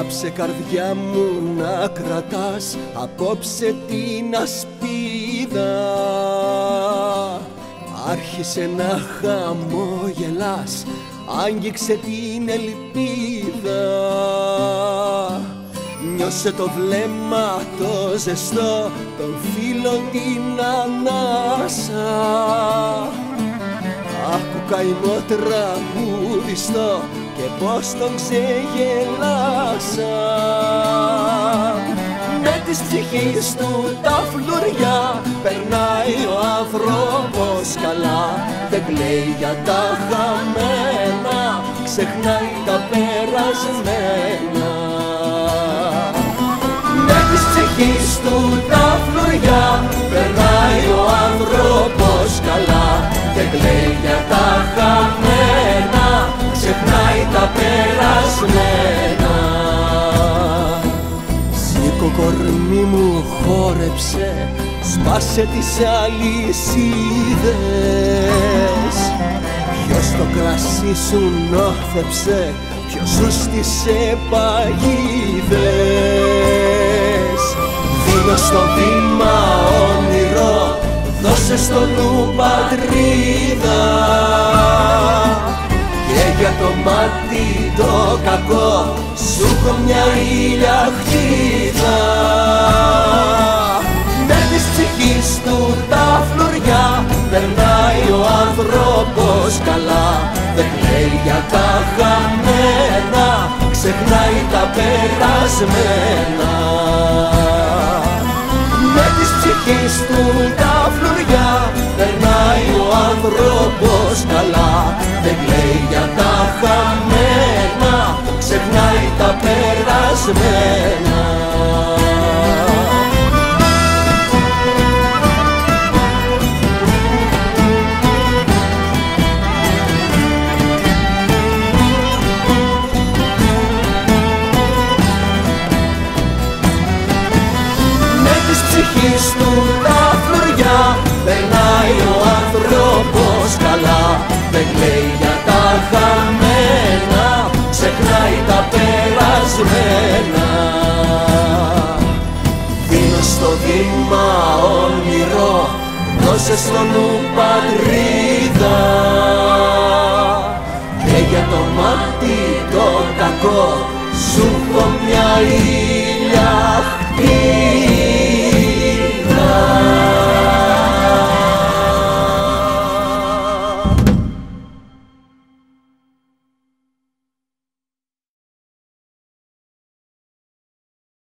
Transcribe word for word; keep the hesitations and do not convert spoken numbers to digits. Άψε καρδιά μου να κρατάς απόψε την ασπίδα. Άρχισε να χαμογελάς, άγγιξε την ελπίδα. Νιώσε το βλέμμα το ζεστό των φίλων την ανάσα. Άκου καημό τραγουδιστό και πως τον ξεγελάσα. Με τις ψυχής του τα φλουριά περνάει ο άνθρωπος καλά. Δεν κλαίει για τα χαμένα, ξεχνάει τα περασμένα. Με τις ψυχής του τα φλουριά περνάει ο άνθρωπος καλά. Δεν κλαίει για τα χαμένα, ξεχνάει τα περασμένα. Σήκω κορμί μου, χόρεψε, σπάσε τις αλυσίδες. Ποιος το κρασί σου νόθεψε, ποιος σου στήσε παγίδες. Δίνω στο βήμα όνειρο, δώσε στο νου πατρίδα. Για το μάτι το κακό σου έχω μια ηλιαχτίδα. Με της ψυχής του τα φλουριά περνάει ο άνθρωπος καλά. Δεν κλαίει για τα χαμένα, ξεχνάει τα περασμένα. Με της ψυχής του τα φλουριά περνάει ο άνθρωπος καλά. Δεν κλαίει για τα χαμένα, ξεχνάει τα περασμένα. Του τα φλουριά περνάει ο άνθρωπος καλά. Δεν κλαίει για τα χαμένα, ξεχνάει τα περασμένα. Δίνω στο βήμα όνειρο, δώσε στο νου πατρίδα. Και για το μάτι το κακό σου έχω μια ήλια.